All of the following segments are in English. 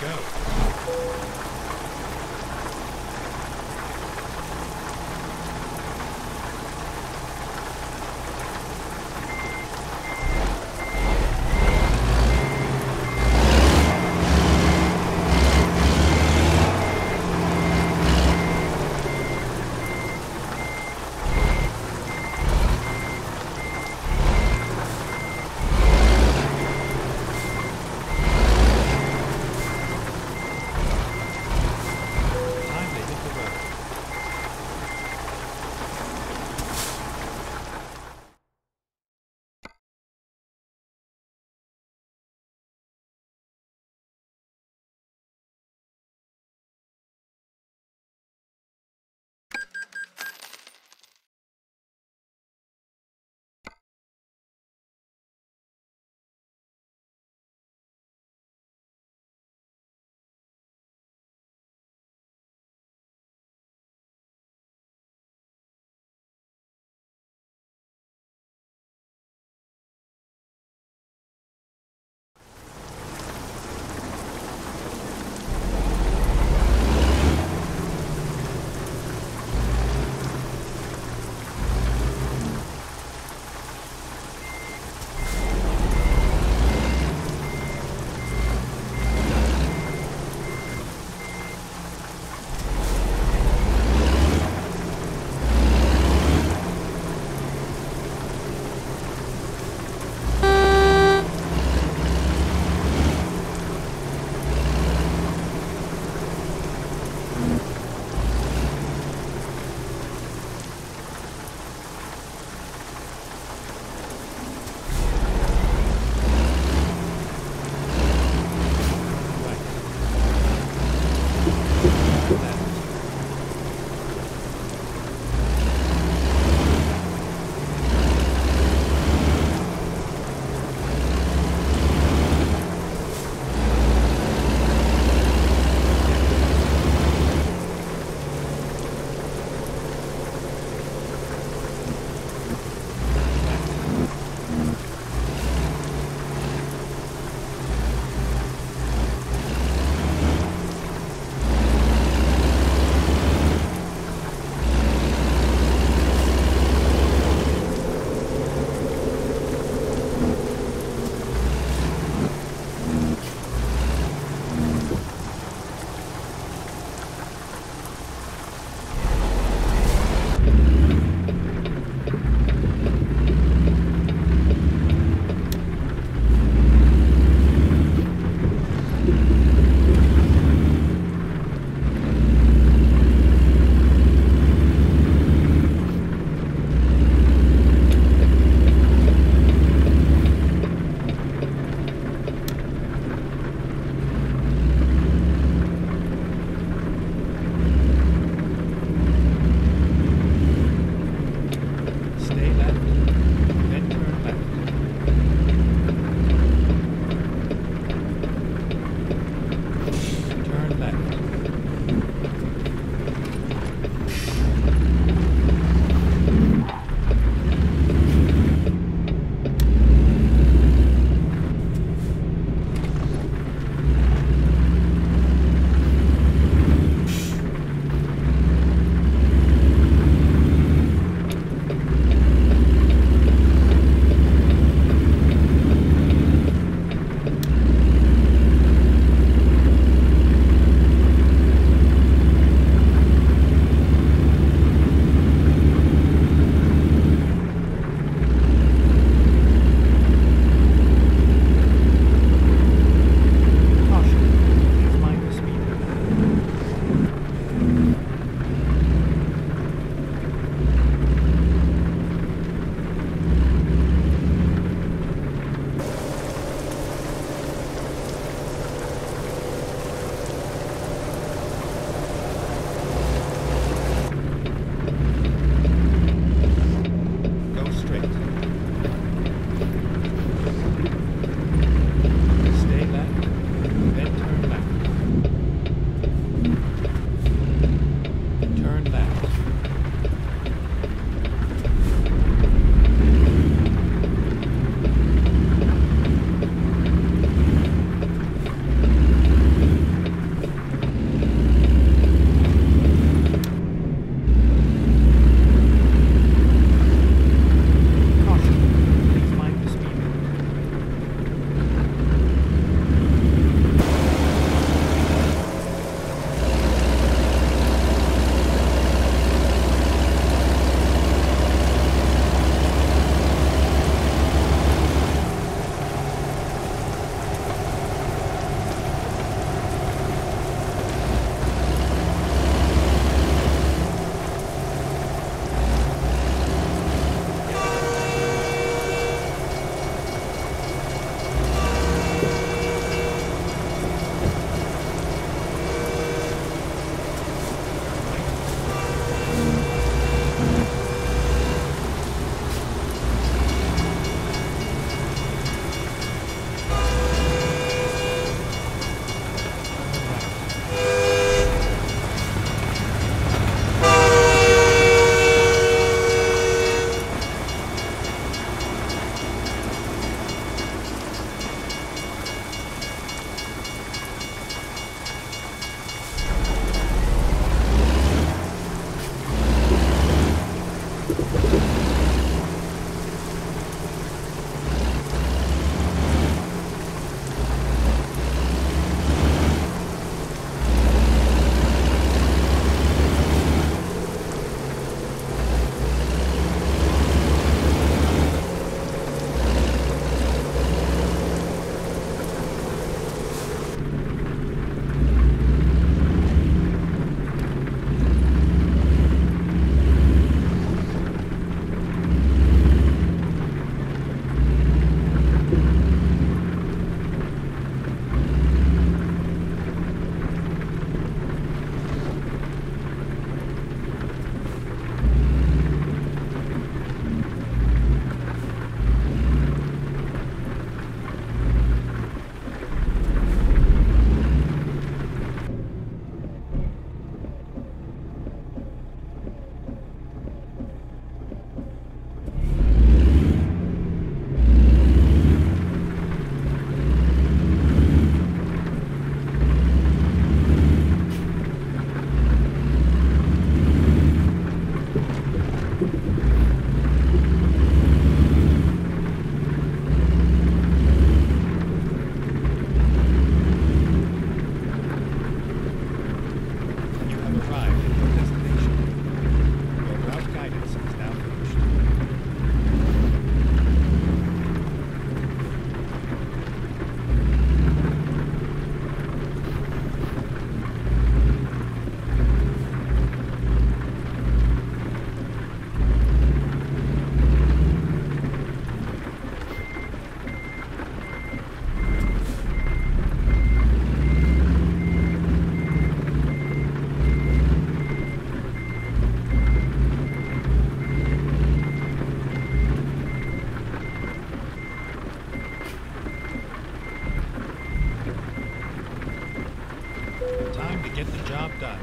go. done.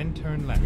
then turn left.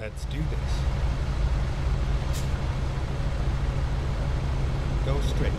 Let's do this. Go straight.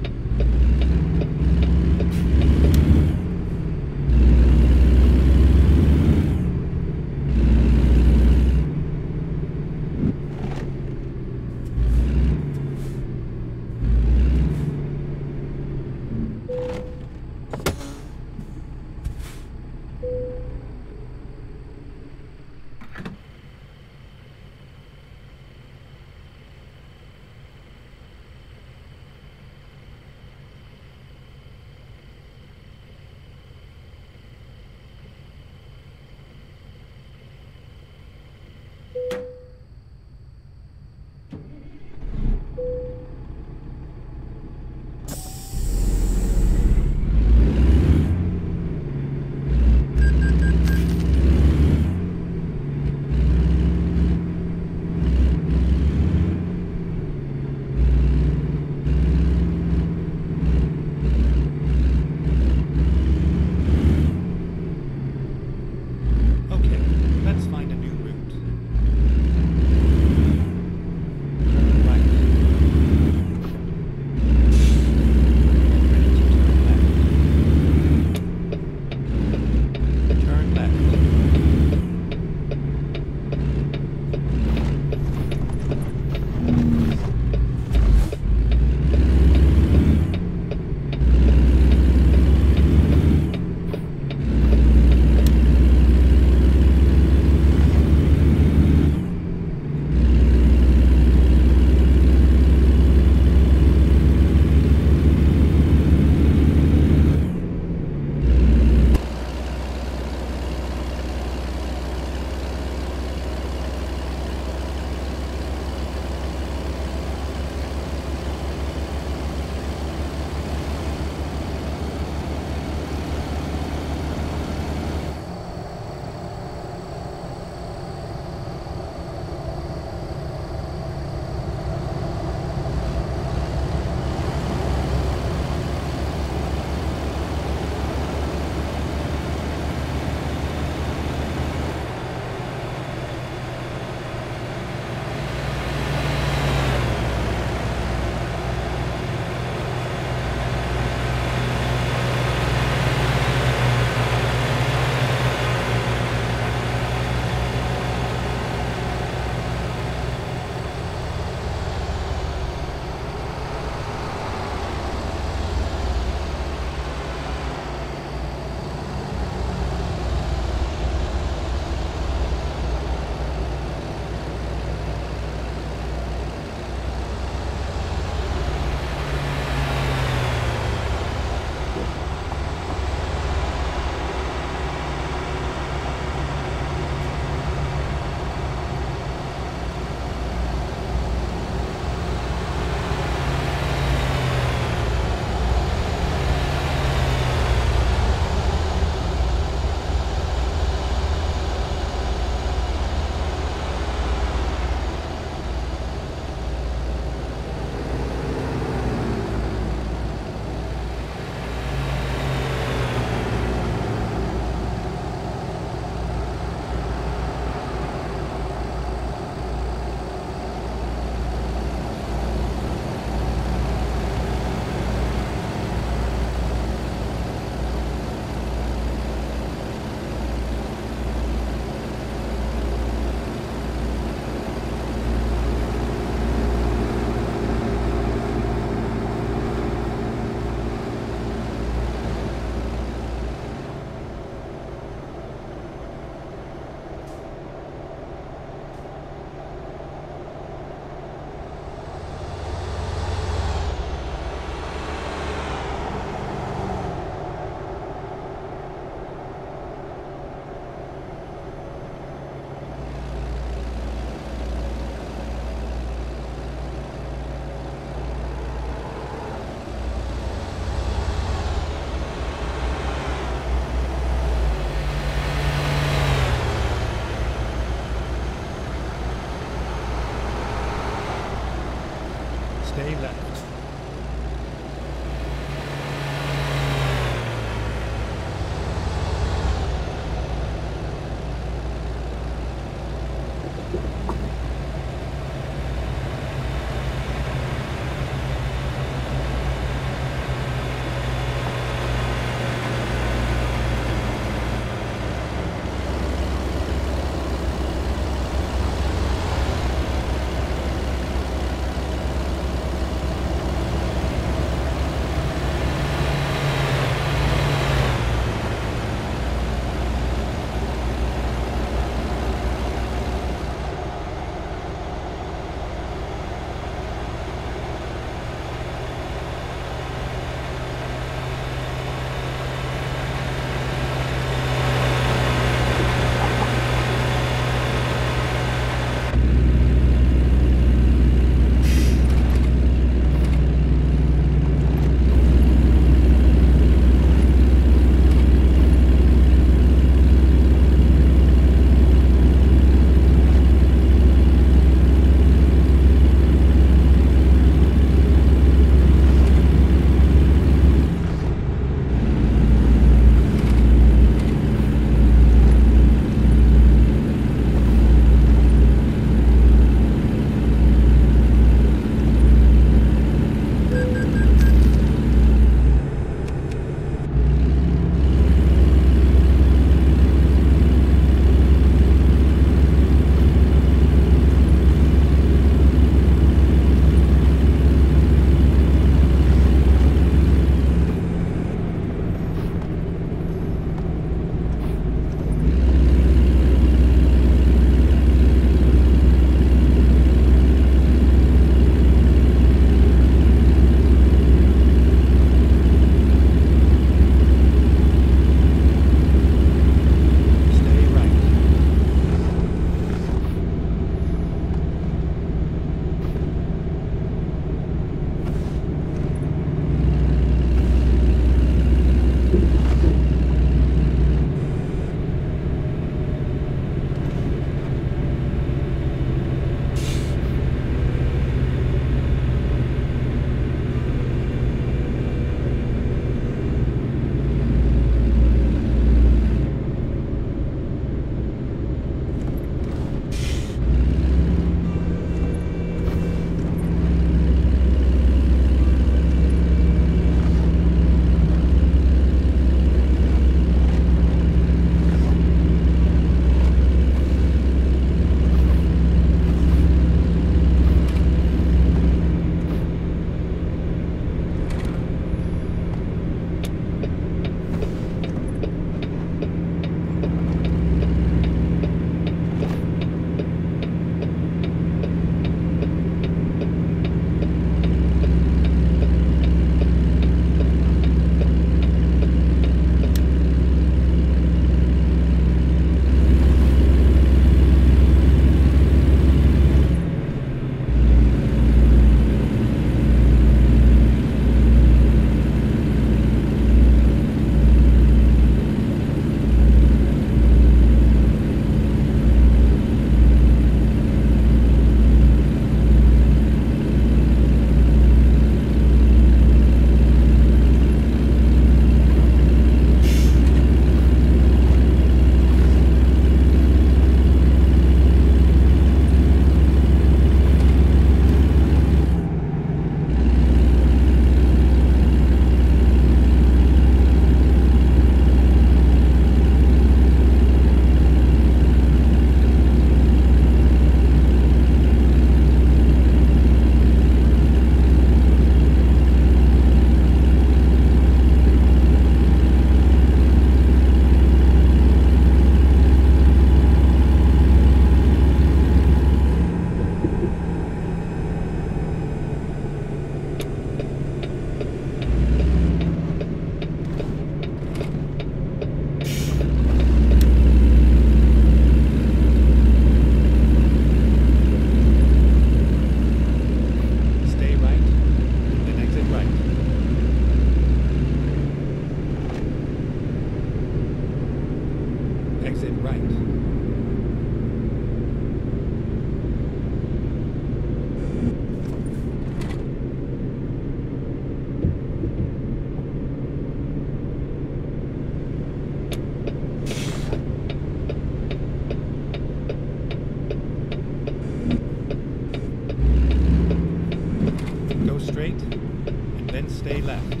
then stay left.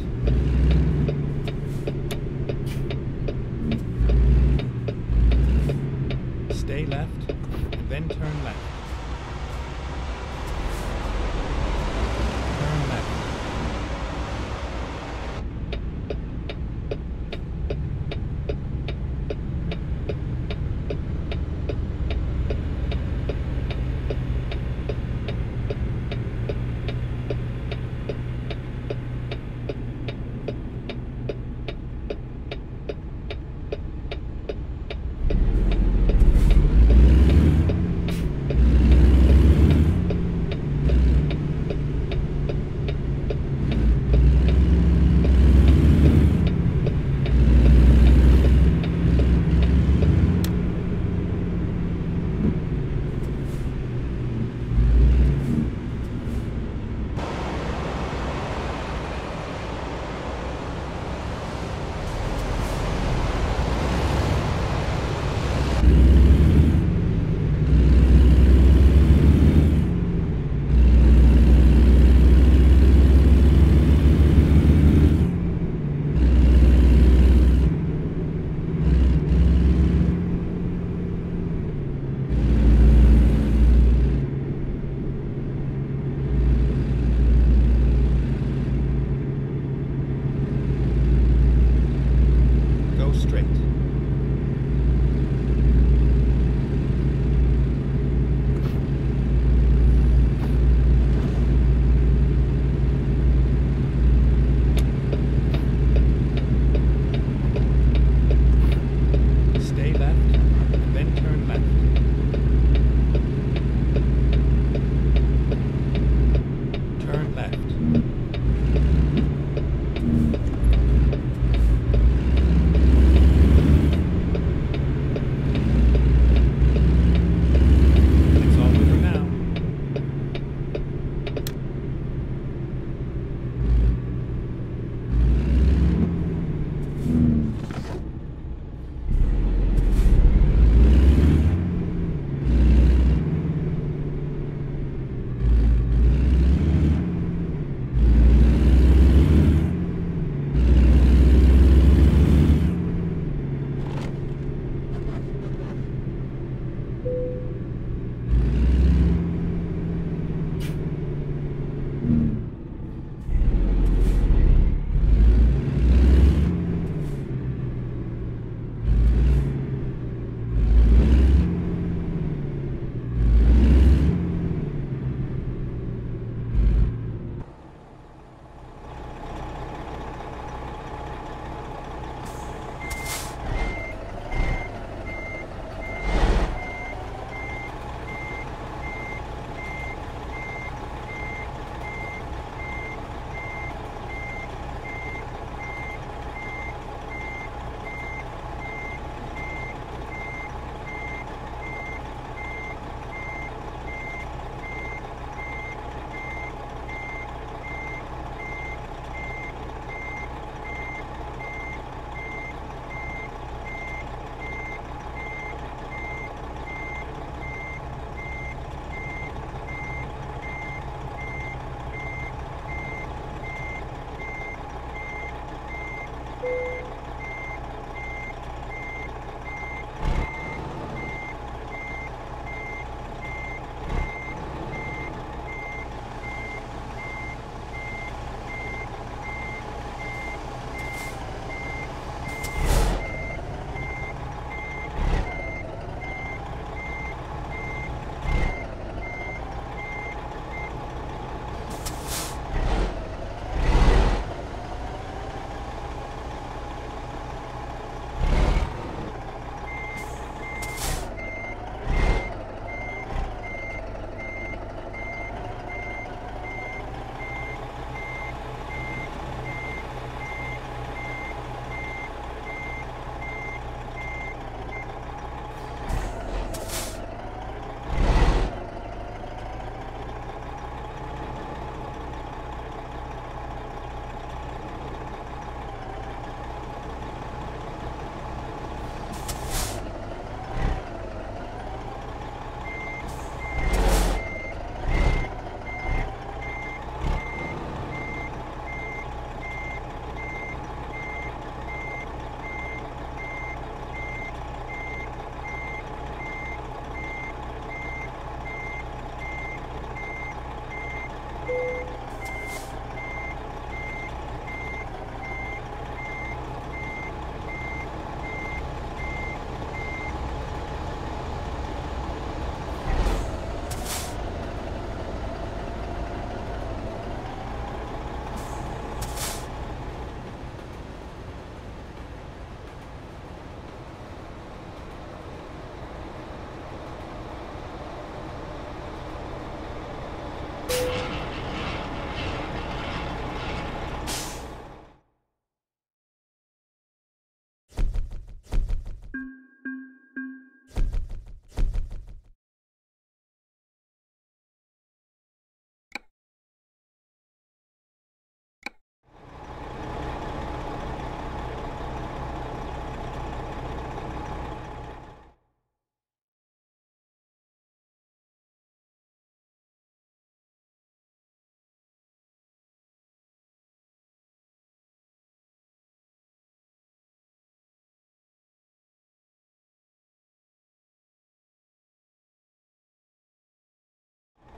Stay left, and then turn left. Turn left.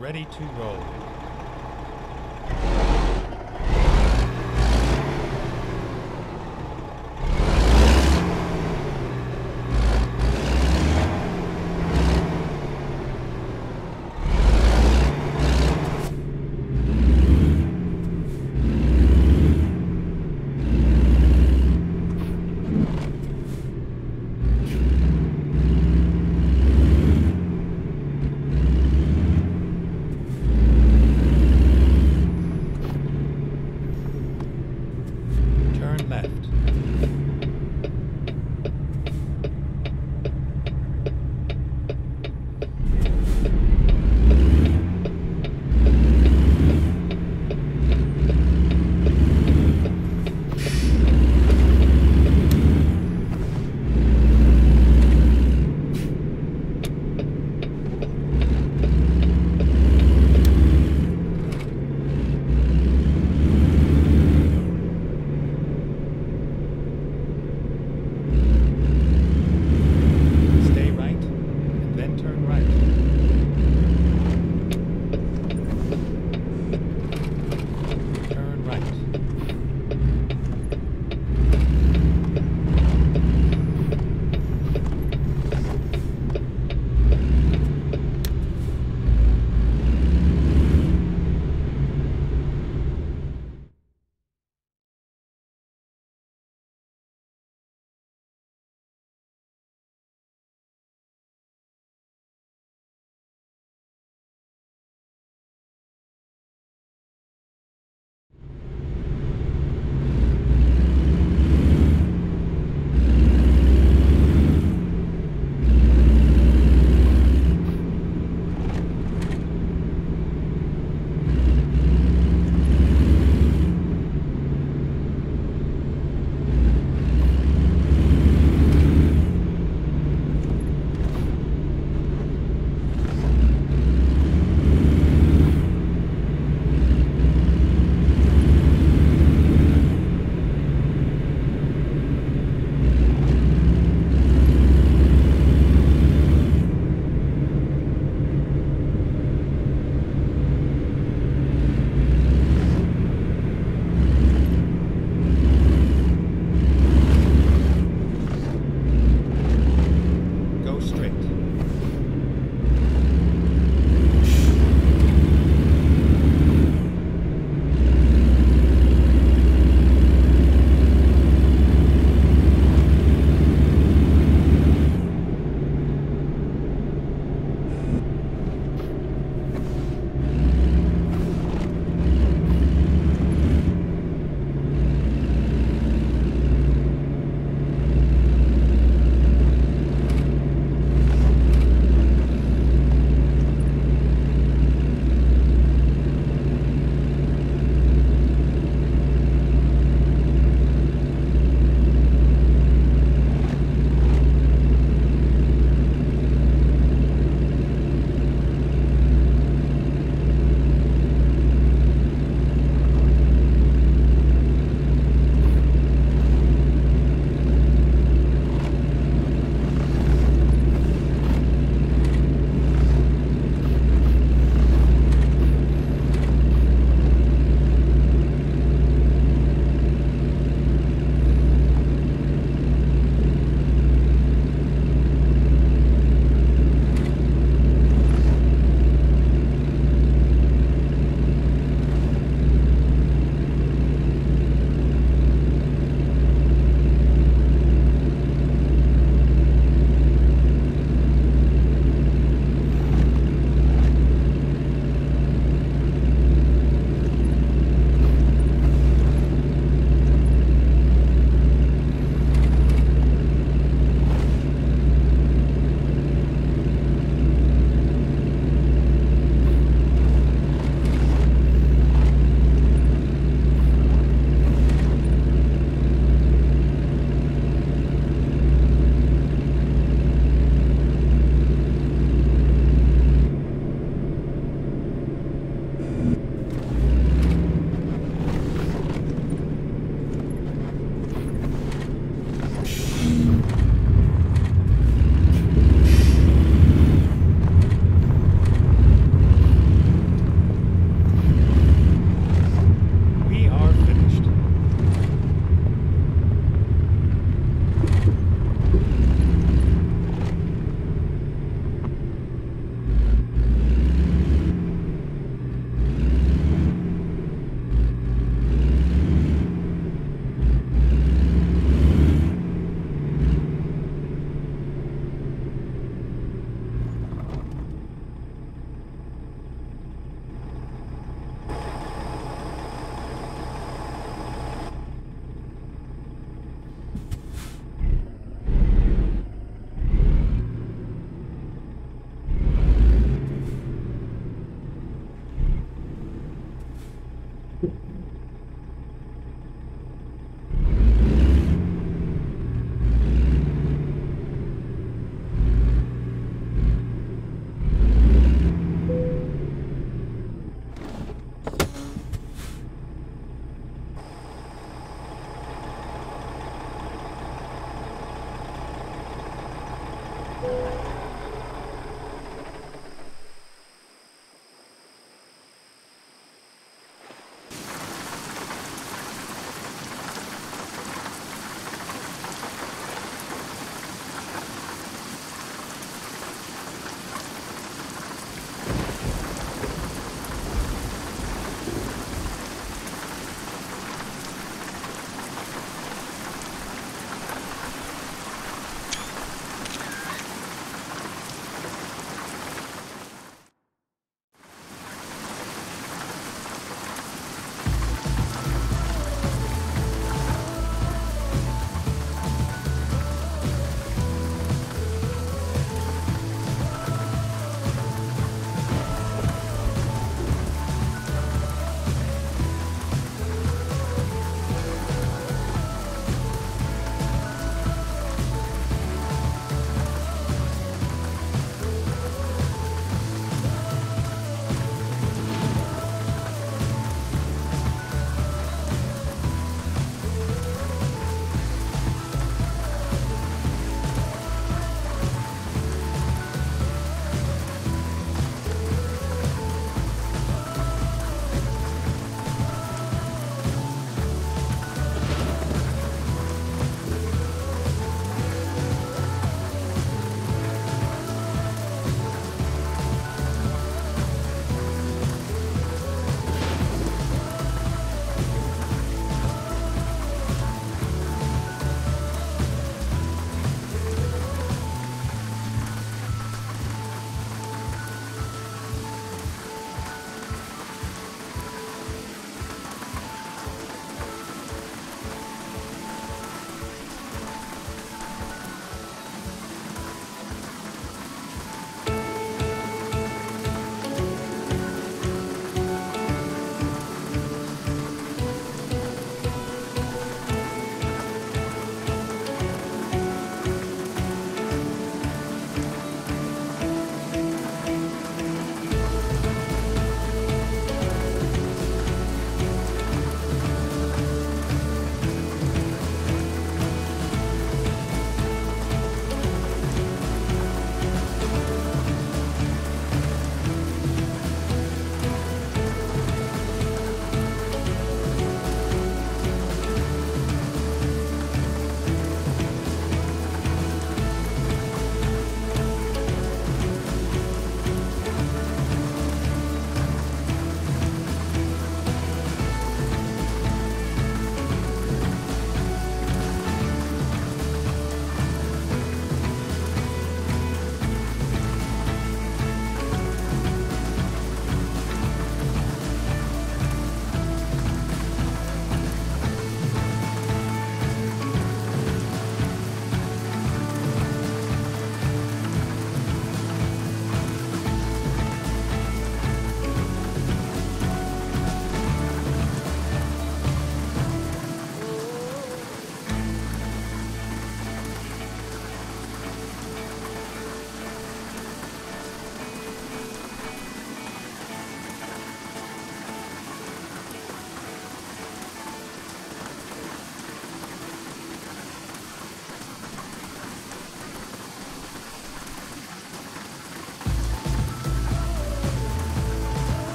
Ready to roll. Left.